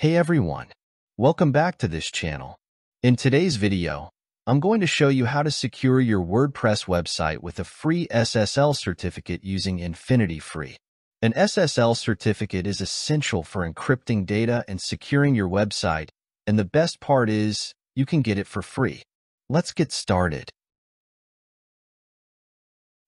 Hey everyone, welcome back to this channel. In today's video, I'm going to show you how to secure your WordPress website with a free SSL certificate using Infinity Free. An SSL certificate is essential for encrypting data and securing your website, and the best part is you can get it for free. Let's get started.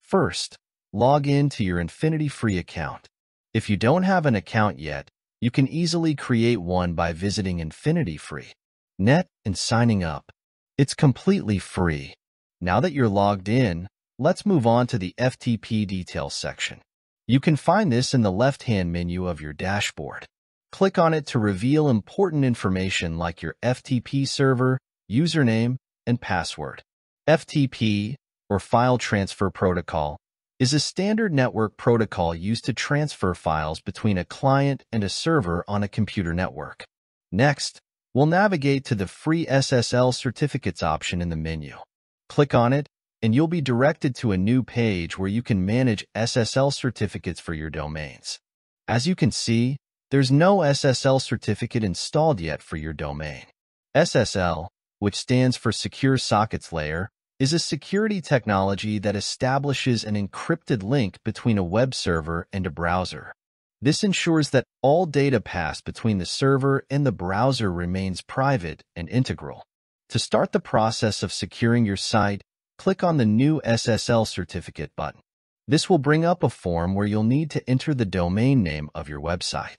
First, log in to your Infinity Free account. If you don't have an account yet, you can easily create one by visiting InfinityFree.net and signing up. It's completely free. Now that you're logged in, let's move on to the FTP details section. You can find this in the left-hand menu of your dashboard. Click on it to reveal important information like your FTP server, username, and password. FTP, or File Transfer Protocol, is a standard network protocol used to transfer files between a client and a server on a computer network. Next, we'll navigate to the Free SSL Certificates option in the menu. Click on it, and you'll be directed to a new page where you can manage SSL certificates for your domains. As you can see, there's no SSL certificate installed yet for your domain. SSL, which stands for Secure Sockets Layer, is a security technology that establishes an encrypted link between a web server and a browser. This ensures that all data passed between the server and the browser remains private and integral. To start the process of securing your site, click on the New SSL Certificate button. This will bring up a form where you'll need to enter the domain name of your website.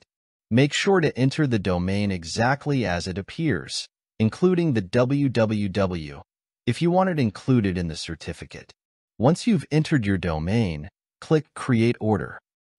Make sure to enter the domain exactly as it appears, including the www. if you want it included in the certificate. Once you've entered your domain, click Create Order.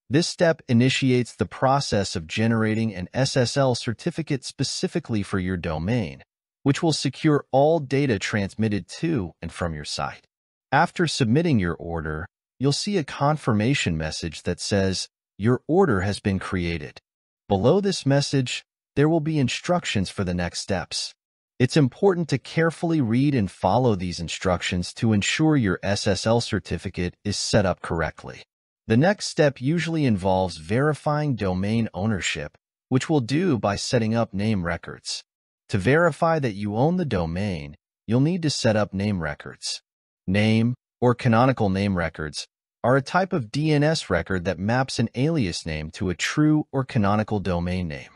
This step initiates the process of generating an SSL certificate specifically for your domain, which will secure all data transmitted to and from your site. After submitting your order, you'll see a confirmation message that says, "Your order has been created." Below this message, there will be instructions for the next steps. It's important to carefully read and follow these instructions to ensure your SSL certificate is set up correctly. The next step usually involves verifying domain ownership, which we'll do by setting up name records. To verify that you own the domain, you'll need to set up name records. Name, or canonical name records, are a type of DNS record that maps an alias name to a true or canonical domain name.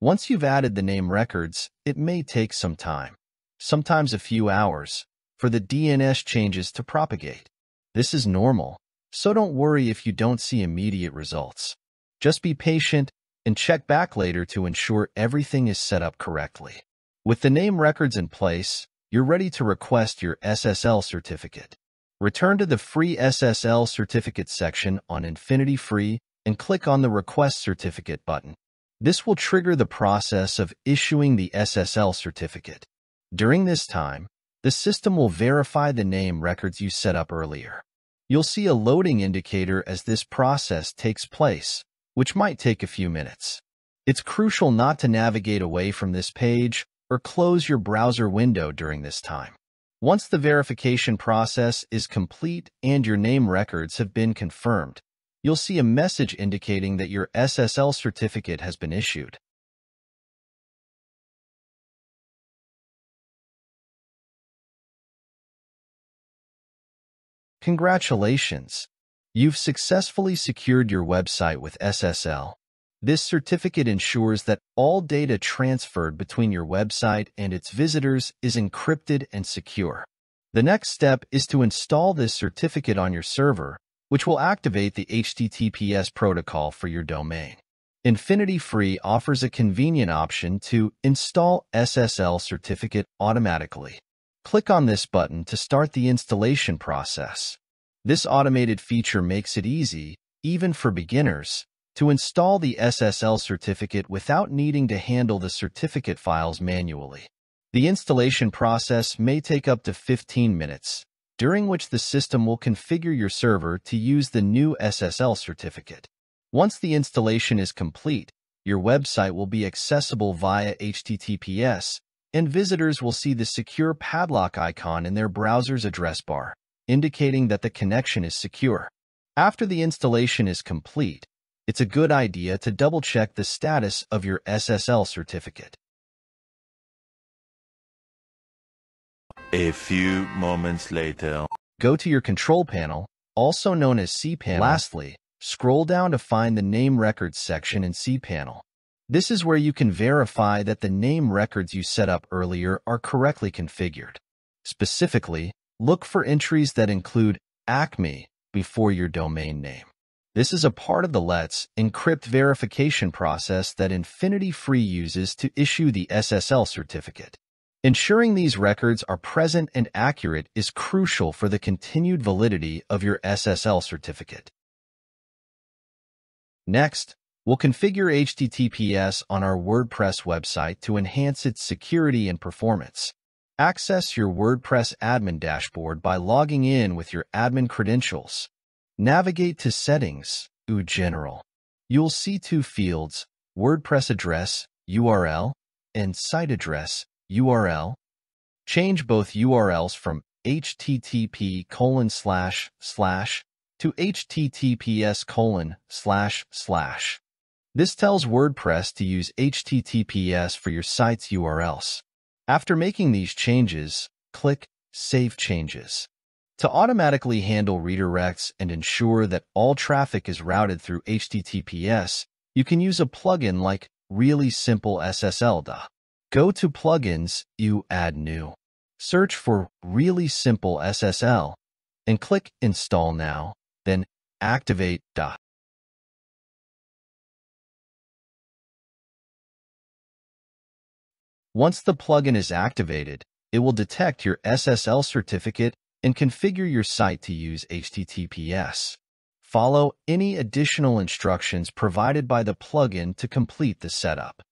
Once you've added the name records, it may take some time, sometimes a few hours, for the DNS changes to propagate. This is normal, so don't worry if you don't see immediate results. Just be patient and check back later to ensure everything is set up correctly. With the name records in place, you're ready to request your SSL certificate. Return to the Free SSL Certificate section on Infinity Free and click on the Request Certificate button. This will trigger the process of issuing the SSL certificate. During this time, the system will verify the name records you set up earlier. You'll see a loading indicator as this process takes place, which might take a few minutes. It's crucial not to navigate away from this page or close your browser window during this time. Once the verification process is complete and your name records have been confirmed, you'll see a message indicating that your SSL certificate has been issued. Congratulations! You've successfully secured your website with SSL. This certificate ensures that all data transferred between your website and its visitors is encrypted and secure. The next step is to install this certificate on your server, which will activate the HTTPS protocol for your domain. Infinity Free offers a convenient option to install SSL certificate automatically. Click on this button to start the installation process. This automated feature makes it easy, even for beginners, to install the SSL certificate without needing to handle the certificate files manually. The installation process may take up to 15 minutes, during which the system will configure your server to use the new SSL certificate. Once the installation is complete, your website will be accessible via HTTPS, and visitors will see the secure padlock icon in their browser's address bar, indicating that the connection is secure. After the installation is complete, it's a good idea to double-check the status of your SSL certificate. A few moments later, go to your control panel, also known as cPanel. Lastly, scroll down to find the name records section in cPanel. This is where you can verify that the name records you set up earlier are correctly configured. Specifically, look for entries that include ACME before your domain name. This is a part of the Let's Encrypt verification process that Infinity Free uses to issue the SSL certificate. Ensuring these records are present and accurate is crucial for the continued validity of your SSL certificate. Next, we'll configure HTTPS on our WordPress website to enhance its security and performance. Access your WordPress admin dashboard by logging in with your admin credentials. Navigate to Settings, General. You'll see two fields, WordPress address, URL, and site address, URL. Change both URLs from http:// to https://. This tells WordPress to use HTTPS for your site's URLs. After making these changes, click Save Changes. To automatically handle redirects and ensure that all traffic is routed through HTTPS, you can use a plugin like Really Simple SSL. Go to Plugins, Add New. Search for Really Simple SSL and click Install Now, then Activate. Once the plugin is activated, it will detect your SSL certificate and configure your site to use HTTPS. Follow any additional instructions provided by the plugin to complete the setup.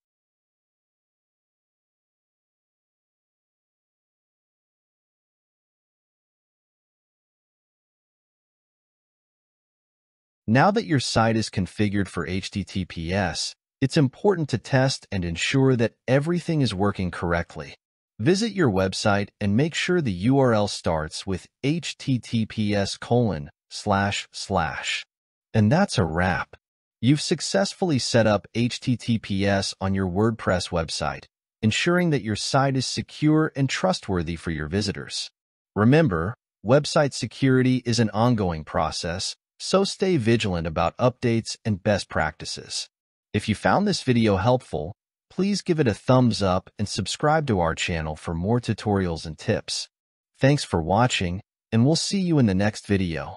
Now that your site is configured for HTTPS, it's important to test and ensure that everything is working correctly. Visit your website and make sure the URL starts with https://. And that's a wrap. You've successfully set up HTTPS on your WordPress website, ensuring that your site is secure and trustworthy for your visitors. Remember, website security is an ongoing process, so stay vigilant about updates and best practices. If you found this video helpful, please give it a thumbs up and subscribe to our channel for more tutorials and tips. Thanks for watching, and we'll see you in the next video.